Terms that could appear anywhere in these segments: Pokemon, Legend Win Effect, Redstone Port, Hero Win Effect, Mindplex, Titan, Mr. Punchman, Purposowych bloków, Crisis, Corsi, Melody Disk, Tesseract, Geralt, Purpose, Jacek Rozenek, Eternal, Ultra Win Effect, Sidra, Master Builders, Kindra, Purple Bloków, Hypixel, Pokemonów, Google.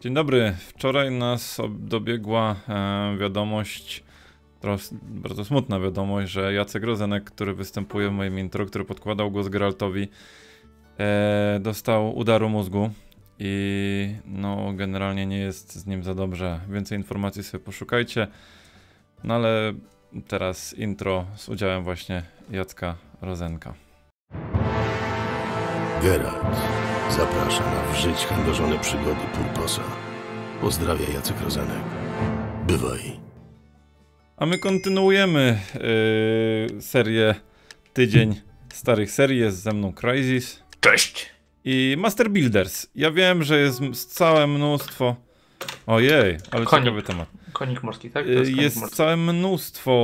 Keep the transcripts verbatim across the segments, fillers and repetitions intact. Dzień dobry, wczoraj nas dobiegła e, wiadomość, teraz bardzo smutna wiadomość, że Jacek Rozenek, który występuje w moim intro, który podkładał głos Geraltowi, e, dostał udaru mózgu i no generalnie nie jest z nim za dobrze. Więcej informacji sobie poszukajcie, no ale teraz intro z udziałem właśnie Jacka Rozenka. Geralt zaprasza na w żyć chędożone przygody Purposa. Pozdrawia Jacek Rozenek. Bywaj. A my kontynuujemy yy, serię Tydzień Starych Serii. Jest ze mną Crisis. Cześć! I Master Builders. Ja wiem, że jest całe mnóstwo... Ojej, ale konik. Ciekawy temat. Konik morski, tak? To jest konik jest morski. Całe mnóstwo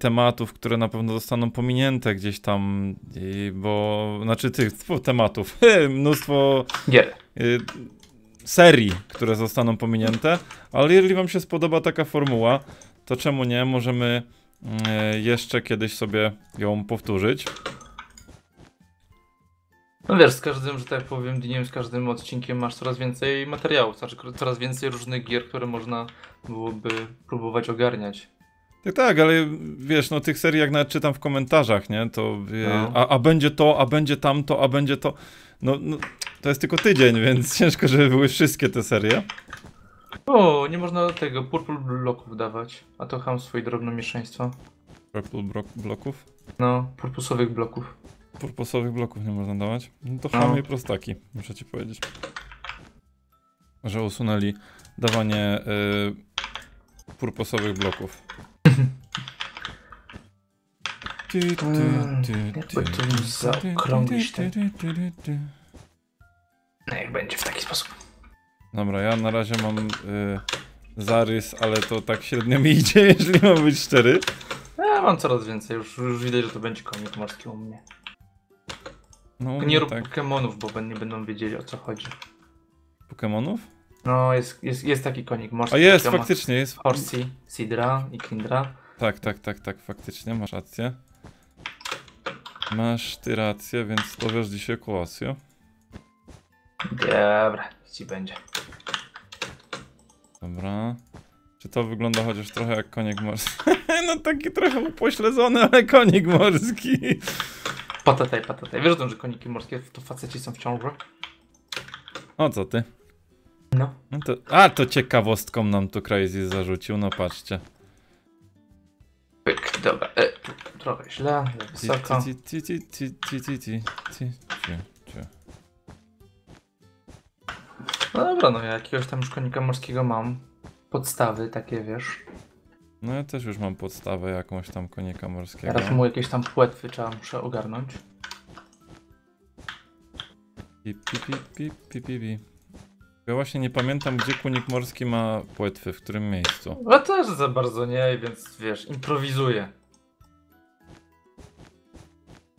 tematów, które na pewno zostaną pominięte gdzieś tam, i bo... Znaczy tych tematów, mnóstwo yeah. y, serii, które zostaną pominięte, ale jeżeli wam się spodoba taka formuła, to czemu nie, możemy y, jeszcze kiedyś sobie ją powtórzyć. No wiesz, z każdym, że tak powiem, dniem, z każdym odcinkiem masz coraz więcej materiałów, znaczy coraz więcej różnych gier, które można byłoby próbować ogarniać. Tak, tak, ale wiesz, no tych serii jak nawet czytam w komentarzach, nie, to no. a, a będzie to, a będzie tamto, a będzie to, no, no to jest tylko tydzień, więc ciężko, żeby były wszystkie te serie. O, nie można tego Purple Bloków dawać, a to chamstwo i drobnomieszeństwo. Purple Bloków? No, Purposowych bloków. Purposowych bloków nie można dawać. No to chamy no. prostaki, muszę ci powiedzieć. Że usunęli dawanie yy, purposowych bloków. ty, ty, ty, ty, ty, ty, ty, zaokrąglić ten... No jak będzie w taki sposób. Dobra, ja na razie mam yy, zarys, ale to tak średnio mi idzie, jeżeli mam być szczery. Ja mam coraz więcej, już, już widać, że to będzie komik morski u mnie. No, nie rób tak. Pokemonów, bo nie będą wiedzieli, o co chodzi. Pokemonów? No, jest, jest, jest taki konik morski. A jest, Pokemon. Faktycznie jest. Corsi, Sidra i Kindra. Tak, tak, tak, tak, faktycznie, masz rację. Masz ty rację, więc powiesz dzisiaj kolację. Dobra, ci będzie. Dobra. Czy to wygląda chociaż trochę jak konik morski? No taki trochę upośledzony, ale konik morski. Patataj, patataj. Wiesz o tym, że koniki morskie to faceci są w ciąży? O co ty? No. no to, a to ciekawostką nam tu Crazy zarzucił, no patrzcie. Pyk, dobra. E, tu trochę źle, wysoko. No dobra, no ja jakiegoś tam już konika morskiego mam. Podstawy takie, wiesz. No ja też już mam podstawę jakąś tam konika morskiego. Teraz mu jakieś tam płetwy trzeba muszę ogarnąć. Pip, pip, pip, pip, pip, pip. Ja właśnie nie pamiętam, gdzie konik morski ma płetwy, w którym miejscu. No też za bardzo nie, więc wiesz, improwizuję.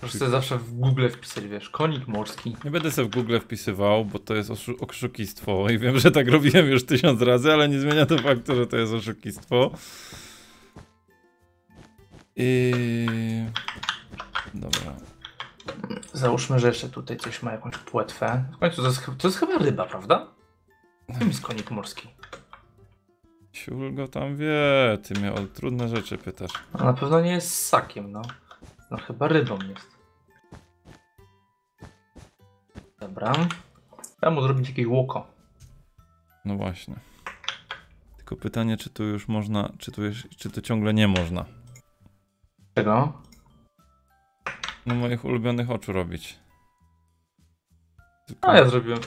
Proszę sobie zawsze w Google wpisać, wiesz, konik morski. Nie będę sobie w Google wpisywał, bo to jest oszukistwo i wiem, że tak robiłem już tysiąc razy, ale nie zmienia to faktu, że to jest oszukistwo. I... Dobra. Załóżmy, że jeszcze tutaj coś ma jakąś płetwę. W końcu to jest, to jest chyba ryba, prawda? Tym jest konik morski. Siul go tam wie, ty mnie o trudne rzeczy pytasz. A na pewno nie jest ssakiem, no. No chyba rybą jest. Dobra. Ja mu zrobić jakieś łoko. No właśnie. Tylko pytanie, czy tu już można, czy tu, jest, czy tu ciągle nie można. Czego? No moich ulubionych oczu robić. Tylko... A ja zrobiłem,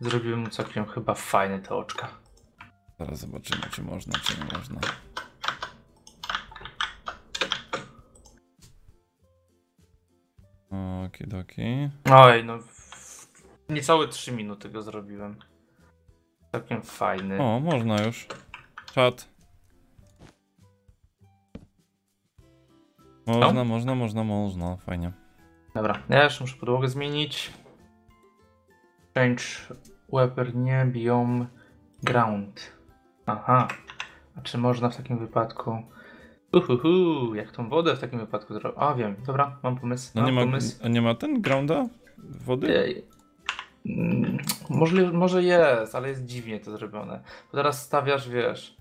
zrobiłem mu całkiem chyba fajne te oczka. Zaraz zobaczymy, czy można, czy nie można. Okidoki. Oj, no niecałe trzy minuty go zrobiłem. Całkiem fajny. O, można już. Czat. Można, no? można, można, można. Fajnie. Dobra, ja jeszcze muszę podłogę zmienić. Change weapon, nie biome ground. Aha. A czy można w takim wypadku... Uhuhu, jak tą wodę w takim wypadku zrobię? A wiem, dobra, mam pomysł. Mam no nie, ma, pomysł. A nie ma ten grounda wody? Może, może jest, ale jest dziwnie to zrobione. Bo teraz stawiasz, wiesz.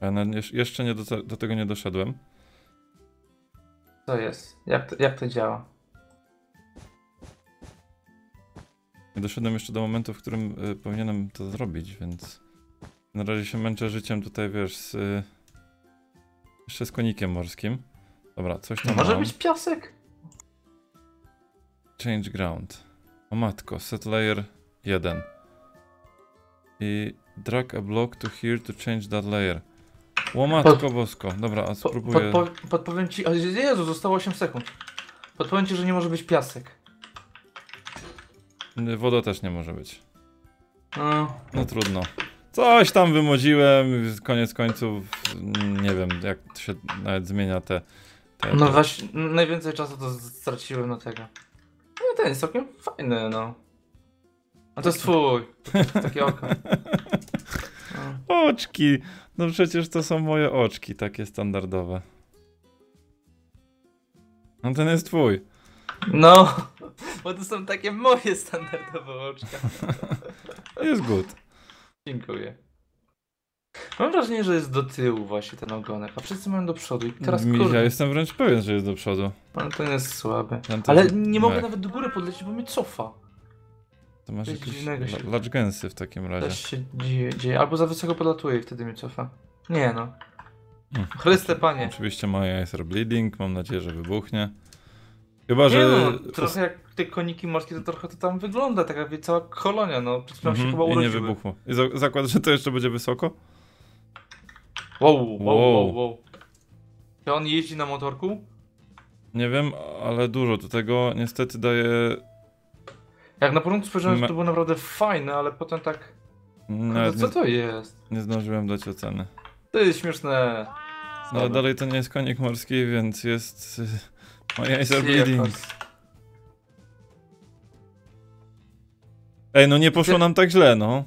Ja na, jeszcze nie do, do tego nie doszedłem. Co jest? Jak to, jak to działa? Nie doszedłem jeszcze do momentu, w którym y, powinienem to zrobić, więc na razie się męczę życiem tutaj, wiesz, z, y, jeszcze z konikiem morskim. Dobra, coś tam. Może mam. Być piasek? Change ground. O matko, set layer jeden. I drag a block to here to change that layer. O matko Pod... bosko. Dobra, a spróbuję... Pod, pod, podpowiem ci... Ale Jezu, zostało osiem sekund. Podpowiem ci, że nie może być piasek. Woda też nie może być. No, no trudno. Coś tam wymodziłem, koniec końców, nie wiem, jak się nawet zmienia te... te no te... właśnie, najwięcej czasu to straciłem na tego. No ten jest całkiem fajny, no. A to jest twój, takie oko. No. Oczki, no przecież to są moje oczki, takie standardowe. No ten jest twój. No, bo to są takie moje standardowe oczka. Jest good. Dziękuję. Mam wrażenie, że jest do tyłu właśnie ten ogonek, a wszyscy mają do przodu i teraz mi, kurde. Ja jestem wręcz pewien, że jest do przodu. Ale ten jest słaby. Ten Ale ten... nie mogę jak? nawet do góry podlecieć, bo mnie cofa. To masz jakieś large gęsy w takim razie. Też się dzieje, dzieje. Albo za wysoko podlatuję i wtedy mnie cofa. Nie no. Hmm. Chryste panie. Oczywiście moja jest bleeding, mam nadzieję, że wybuchnie. Chyba, że... Nie, no, trochę jak te koniki morskie, to trochę to tam wygląda, tak jakby cała kolonia, no. Przecież mm -hmm. się chyba urodziły. I nie wybuchło. I za zakład, że to jeszcze będzie wysoko? Wow, wow, wow, wow. Czy on jeździ na motorku? Nie wiem, ale dużo do tego niestety daje... Jak na początku spojrzałem, to było naprawdę fajne, ale potem tak... Kurde, co nie, to jest? Nie zdążyłem dać oceny. To jest śmieszne. No, ale dalej to nie jest konik morski, więc jest... Moja jest bleeding. Ej, no nie poszło nam tak źle, no.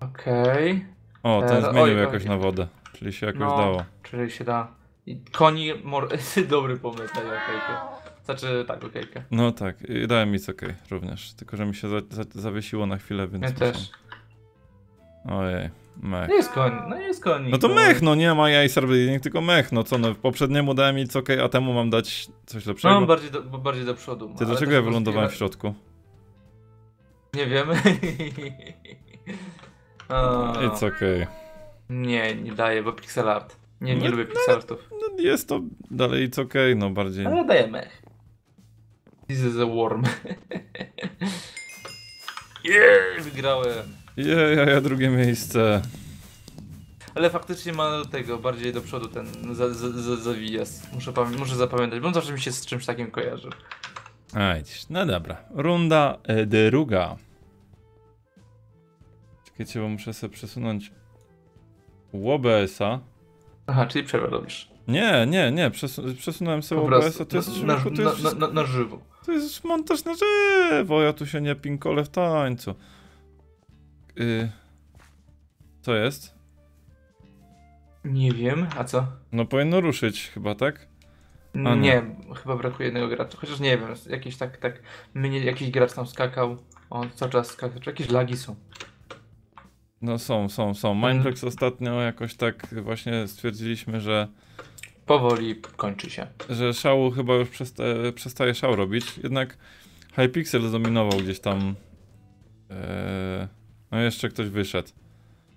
Okej. Okay. O, ten zmienił oj, jakoś oj. na wodę. Czyli się jakoś no, dało. Czyli się da. I koni mor... Dobry pomysł, daj okejkę. Znaczy, tak, okejkę. No tak, i dałem mi okej okay, również. Tylko, że mi się za, za, zawiesiło na chwilę, więc... Ja też. Ojej, mech. Nie jest koń, no nie jest koń. No to mech, no nie ma jaj serwiding, tylko mech, no co no, poprzedniemu dałem nic okej, okay, a temu mam dać coś lepszego. No bardziej do, bardziej do przodu. Ty, dlaczego ja wylądowałem w środku? Nie wiemy. It's okej. Okay. Nie, nie daję, bo pixel art. Nie, nie, nie lubię pixel artów. No jest to dalej it's okej, okay, no bardziej. Ale daję mech. This is a worm. Yeah, wygrałem. Jej, ja, ja drugie miejsce. Ale faktycznie ma do tego, bardziej do przodu ten za, za, za, zawijas. Muszę, muszę zapamiętać, bo on zawsze mi się z czymś takim kojarzy. Ajdź, no dobra. Runda e, druga. Czekajcie, bo muszę sobie przesunąć O B S-a. Aha, czyli przerwę robisz. Nie, nie, nie, przesu przesunąłem sobie O B S-a, to jest na, na, na, na, na, na żywo. To jest montaż na żywo, ja tu się nie pinkole w tańcu. Yy, co jest? Nie wiem, a co? No powinno ruszyć chyba, tak? A nie, no. Chyba brakuje jednego gracza, chociaż nie wiem, jakiś tak, tak, mnie jakiś gracz tam skakał, on cały czas skakał, czy jakieś lagi są? No są, są, są. Mindplex hmm. ostatnio jakoś tak właśnie stwierdziliśmy, że... Powoli kończy się. Że szału chyba już przesta przestaje szał robić, jednak Hypixel zdominował gdzieś tam... Yy... No jeszcze ktoś wyszedł.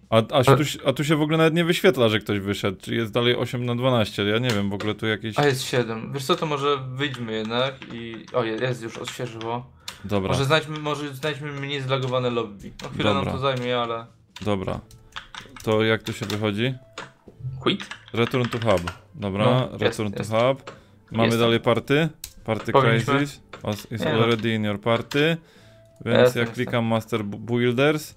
A, a, się tu, a tu się w ogóle nawet nie wyświetla, że ktoś wyszedł. Czy jest dalej osiem na dwanaście? Ja nie wiem, w ogóle tu jakieś... A jest siedem. Wiesz co, to może wyjdźmy jednak i... O, jest już, odświeżyło. Dobra. Może znajdźmy, może znajdźmy mniej zlagowane lobby. No chwilę Dobra. nam to zajmie, ale... Dobra. To jak tu się wychodzi? Quit. Return to hub. Dobra, no, jest, return jest. to hub. Mamy jest. dalej party. Party Crisis. Is nie, already no. in your party. Więc jest, ja jest, klikam tak. Master Builders.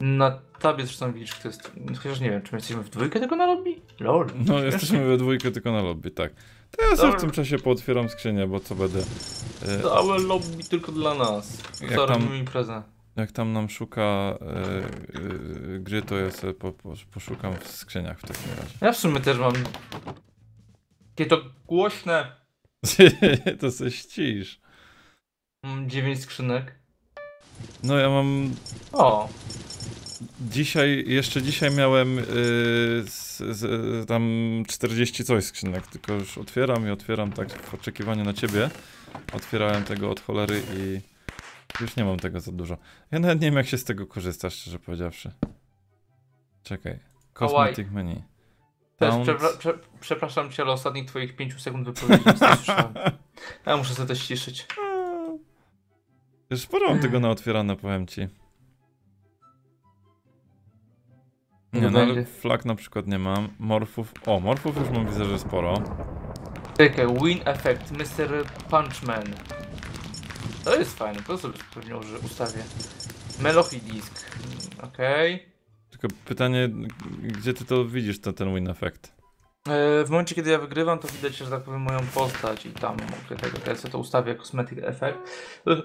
Na tabie zresztą widzisz, kto jest... Chociaż nie wiem, czy my jesteśmy w dwójkę tylko na lobby? Lol. No jesteśmy we dwójkę tylko na lobby, tak. To ja sobie w tym czasie pootwieram skrzynię, bo co będę... E... Całe lobby tylko dla nas. Zarobimy imprezę. Jak tam nam szuka e, e, gry, to ja sobie po, po, poszukam w skrzyniach w takim razie. Ja w sumie też mam... Takie to głośne. To se ścisz. Mam dziewięć skrzynek. No ja mam... O! Dzisiaj, jeszcze dzisiaj miałem yy, z, z, tam czterdzieści coś skrzynek, tylko już otwieram i otwieram tak w oczekiwaniu na ciebie. Otwierałem tego od cholery i już nie mam tego za dużo. Ja nawet nie wiem, jak się z tego korzysta, szczerze powiedziawszy. Czekaj. Cosmetic menu. Taunt... Przepra prze przepraszam cię, ale ostatnich twoich pięciu sekund wypowiedzi nie słyszałem. Ja muszę sobie to ściszyć. Już sporo mam tego na otwierane, powiem ci. Nie, no ale flag na przykład nie mam. Morfów. O, morfów już mam, widzę, że sporo. Czekaj, Win Effect, mister Punchman. To jest fajne, to sobie pewnie że ustawię. Melody Disk. Okej. Okay. Tylko pytanie, gdzie ty to widzisz, to, ten Win Effect? Yy, w momencie, kiedy ja wygrywam, to widać, że tak powiem, moją postać i tam tego, ja sobie to ustawię, Cosmetic Effect.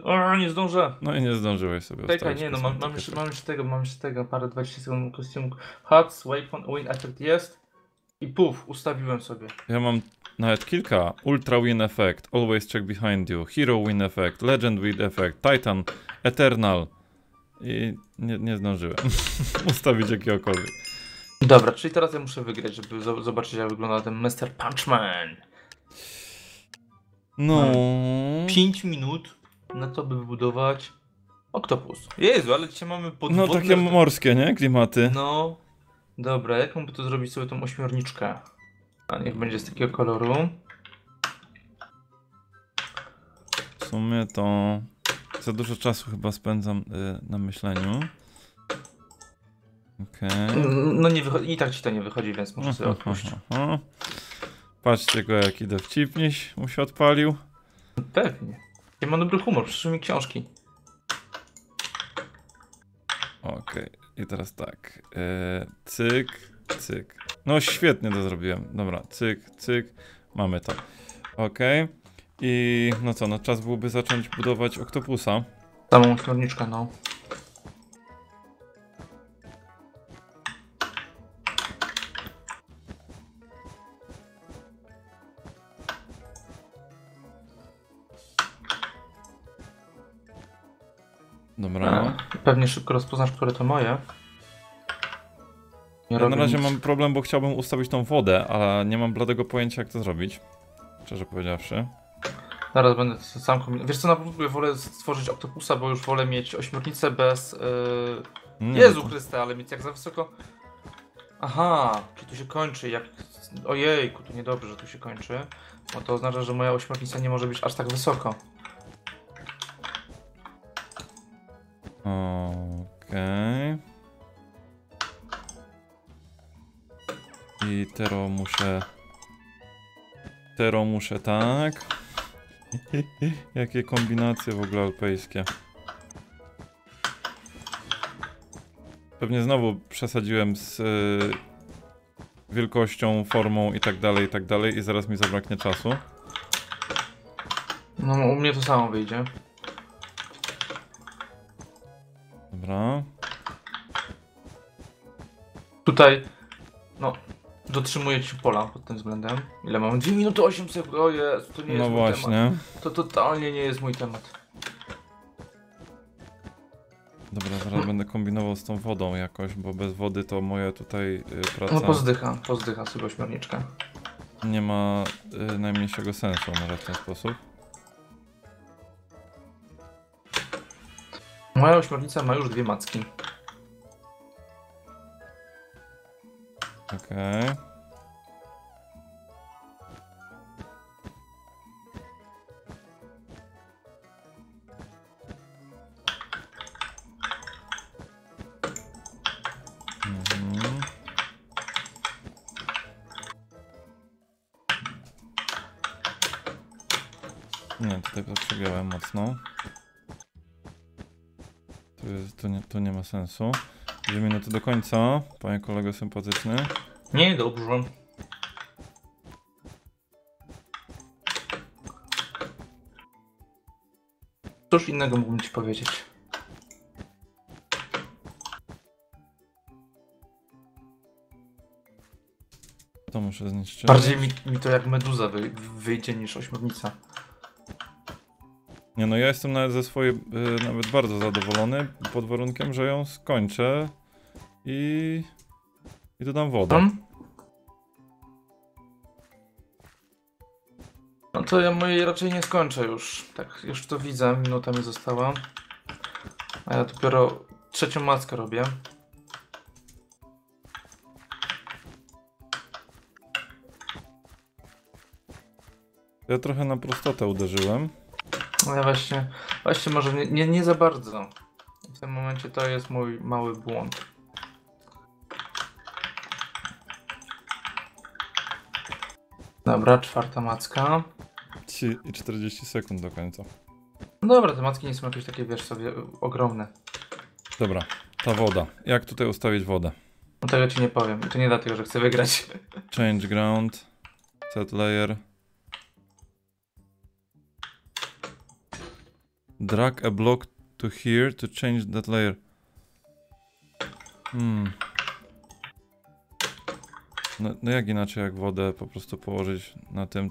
O, nie zdążę. No i nie zdążyłeś sobie ustawić. Czekaj, nie no, mam, mam, jeszcze, mam jeszcze tego, mam jeszcze tego, parę dwadzieścia sekund kostiumku. Hats, Weapon, Win Effect jest. I puf, ustawiłem sobie. Ja mam nawet kilka. Ultra Win Effect, Always Check Behind You, Hero Win Effect, Legend Win Effect, Titan, Eternal. I nie, nie zdążyłem ustawić jakiegokolwiek. Dobra, czyli teraz ja muszę wygrać, żeby zobaczyć, jak wygląda ten mister Punchman. No... pięć minut na to, by wybudować oktopus. Jezu, ale dzisiaj mamy podwodne... No takie morskie, nie? Klimaty. No... Dobra, jak mógłby to zrobić sobie tą ośmiorniczkę? A niech będzie z takiego koloru. W sumie to... Za dużo czasu chyba spędzam yy, na myśleniu. Okay. No nie i tak ci to nie wychodzi, więc muszę sobie odpuścić. Patrzcie go, jaki dowcipniś mu się odpalił. Pewnie. Ja mam dobry humor, przyszły mi książki. Okej, okay. I teraz tak. Eee, cyk, cyk. No świetnie to zrobiłem. Dobra, cyk, cyk. Mamy to. Okej. Okay. I no co, no czas byłoby zacząć budować oktopusa. Samą ośmiorniczkę, no. Dobra. Pewnie szybko rozpoznasz, które to moje. Nie ja na razie nic. Mam problem, bo chciałbym ustawić tą wodę, ale nie mam bladego pojęcia, jak to zrobić. Szczerze powiedziawszy. Zaraz będę sam kombinował. Wiesz co, na początku wolę stworzyć oktopusa, bo już wolę mieć ośmiornicę bez... Yy... Jezu Chryste, ale mieć jak za wysoko... Aha, czy tu się kończy, jak... Ojejku, to niedobrze, że tu się kończy. Bo to oznacza, że moja ośmiornica nie może być aż tak wysoko. Okej. Okay. I tero muszę... Tero muszę, tak. Jakie kombinacje w ogóle alpejskie. Pewnie znowu przesadziłem z yy, wielkością, formą i tak dalej, i tak dalej, i zaraz mi zabraknie czasu. No u mnie to samo wyjdzie. Dobra. Tutaj, no... Dotrzymuję ci pola pod tym względem. Ile mam? dwie minuty osiem sekund. O Jezu, to nie jest no mój właśnie. Temat. To totalnie nie jest mój temat. Dobra, zaraz hmm. będę kombinował z tą wodą jakoś, bo bez wody to moja tutaj y, praca... No pozdycha, pozdycha sobie ośmiorniczkę. Nie ma y, najmniejszego sensu może w ten sposób. Moja ośmiornica ma już dwie macki. Okej. Okay. Mhm. Nie, tutaj to przegrałem mocno. Tu, jest, tu, nie, tu nie ma sensu. Dwie minuty do końca, panie kolego sympatyczny. Nie, dobrze. Cóż innego mógłbym ci powiedzieć. To muszę zniszczyć. Bardziej mi, mi to jak meduza wy, wyjdzie niż ośmiornica. Nie no, ja jestem nawet ze swojej yy, nawet bardzo zadowolony, pod warunkiem, że ją skończę i, i dodam wodę. No to ja mojej raczej nie skończę już, tak już to widzę, minuta mi została. A ja dopiero trzecią maskę robię. Ja trochę na prostotę uderzyłem. No ja właśnie, właśnie może nie, nie, nie za bardzo. W tym momencie to jest mój mały błąd. Dobra, czwarta macka. I czterdzieści sekund do końca. No dobra, te macki nie są jakieś takie, wiesz sobie, ogromne. Dobra, ta woda. Jak tutaj ustawić wodę? No tego ci nie powiem. To nie dlatego, że chcę wygrać. Change ground. Set layer. Drag a block to here to change that layer. Hmm. No, no jak inaczej, jak wodę po prostu położyć na tym.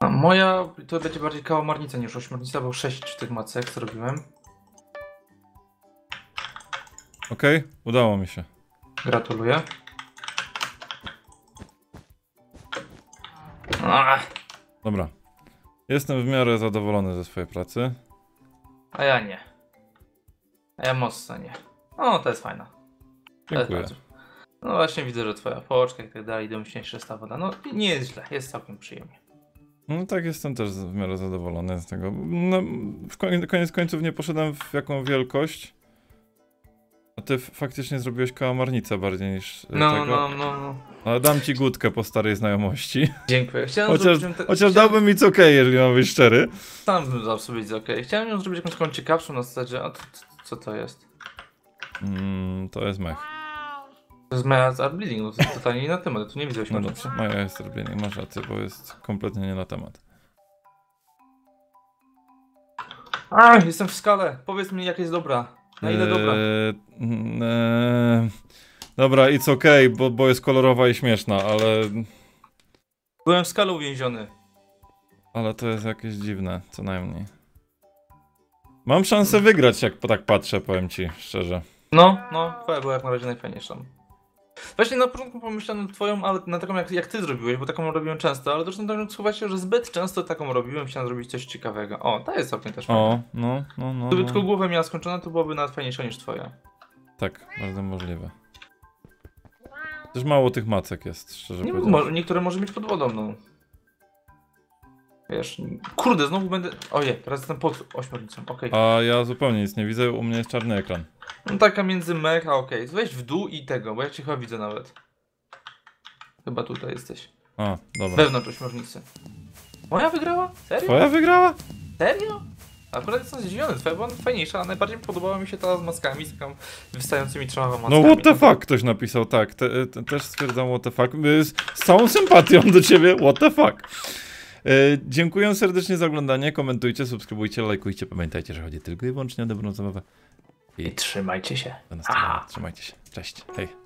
A moja to będzie bardziej kałamarnica niż ośmiornica, bo sześć tych macek zrobiłem. Okej, okay, udało mi się. Gratuluję. Ach. Dobra. Jestem w miarę zadowolony ze swojej pracy. A ja nie. A ja mocno nie. O, to jest fajna. Dziękuję. Jest no właśnie widzę, że twoja poczka i tak dalej, domyślniejsza jest ta woda. No nie jest źle, jest całkiem przyjemnie. No tak, jestem też w miarę zadowolony z tego. No, w koniec, koniec końców nie poszedłem w jaką wielkość. A ty faktycznie zrobiłeś kałamarnicę bardziej niż no, tego. No, no, no. Ale dam ci gutkę po starej znajomości. Dziękuję. Chciałem chociaż zrobić, chociaż chciałem... dałbym mi co okay, jeżeli mam być szczery. Sam bym dał sobie co okay. Chciałem ją zrobić jakąś taką ciekawszą na zasadzie, a to, co to jest? Mm, to jest mech. To jest Maja's Art Bleeding, no to jest totalnie nie na temat, tu nie widziałeś. No dobrze, Maja jest Art Bleeding, masz rację, bo jest kompletnie nie na temat. A, jestem w skale, powiedz mi jak jest dobra. Na ile eee, dobra? Eee, dobra, it's okay, bo, bo jest kolorowa i śmieszna, ale... Byłem w skale uwięziony. Ale to jest jakieś dziwne, co najmniej. Mam szansę wygrać, jak tak patrzę, powiem ci szczerze. No, no, twoja była jak na razie najfajniejsza. Właśnie na początku pomyślałem twoją, ale na taką jak, jak ty zrobiłeś, bo taką robiłem często, ale zresztą tak chyba się, że zbyt często taką robiłem, chciałem zrobić coś ciekawego. O, ta jest całkiem też fajna. O, no, no, no. Gdyby no. tylko głowę miała skończona, to byłoby nawet fajniejsza niż twoja. Tak, bardzo możliwe. Też mało tych macek jest, szczerze nie, mówiąc. Mo niektóre może być pod wodą, no. Wiesz, kurde, znowu będę... Ojej, teraz jestem pod ośmiornicą, okej. Okay. A ja zupełnie nic nie widzę, u mnie jest czarny ekran. No taka między mech, a okej. Okay. Weź w dół i tego, bo ja cię chyba widzę nawet. Chyba tutaj jesteś. A, dobra. Wewnątrz ośmiornicy. Moja wygrała? Serio? Moja wygrała? Serio? Akurat jestem zdziwiony, twoja była fajniejsza, a najbardziej podobała mi się ta z maskami, z taką wystającymi trzema maskami. No what the fuck ktoś napisał, tak. Te, te, też stwierdzam what the fuck. Z całą sympatią do ciebie, what the fuck. Yy, dziękuję serdecznie za oglądanie, komentujcie, subskrybujcie, lajkujcie, pamiętajcie, że chodzi tylko i wyłącznie o dobrą zabawę. I, I trzymajcie się. Do następnego. Trzymajcie się. Cześć. Hej.